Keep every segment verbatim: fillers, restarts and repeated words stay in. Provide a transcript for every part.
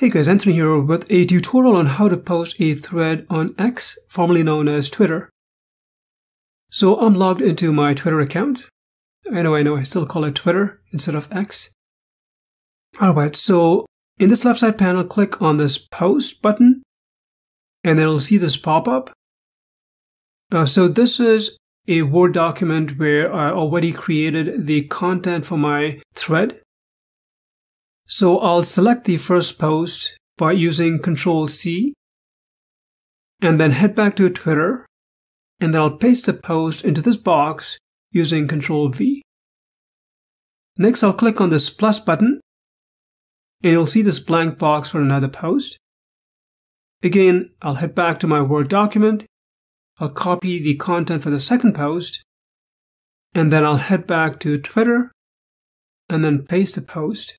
Hey guys, Anthony here with a tutorial on how to post a thread on X, formerly known as Twitter. So I'm logged into my Twitter account. I know, I know, I still call it Twitter instead of X. Alright, so in this left side panel, click on this post button, and then you'll see this pop-up. Uh, so this is a Word document where I already created the content for my thread. So I'll select the first post by using control C, and then head back to Twitter, and then I'll paste the post into this box using control V. Next, I'll click on this plus button, and you'll see this blank box for another post. Again, I'll head back to my Word document, I'll copy the content for the second post, and then I'll head back to Twitter, and then paste the post.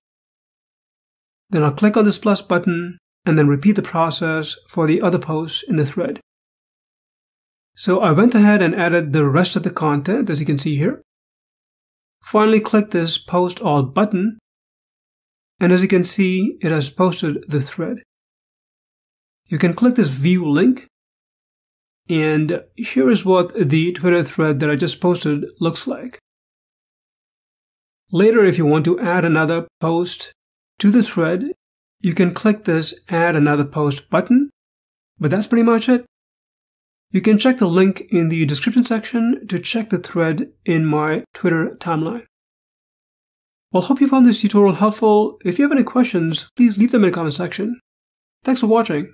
Then I'll click on this plus button and then repeat the process for the other posts in the thread. So I went ahead and added the rest of the content, as you can see here. Finally, click this post all button, and as you can see, it has posted the thread. You can click this view link, and here is what the Twitter thread that I just posted looks like. Later, if you want to add another post to the thread, you can click this Add Another Post button, but that's pretty much it. You can check the link in the description section to check the thread in my Twitter timeline. Well, hope you found this tutorial helpful. If you have any questions, please leave them in the comment section. Thanks for watching.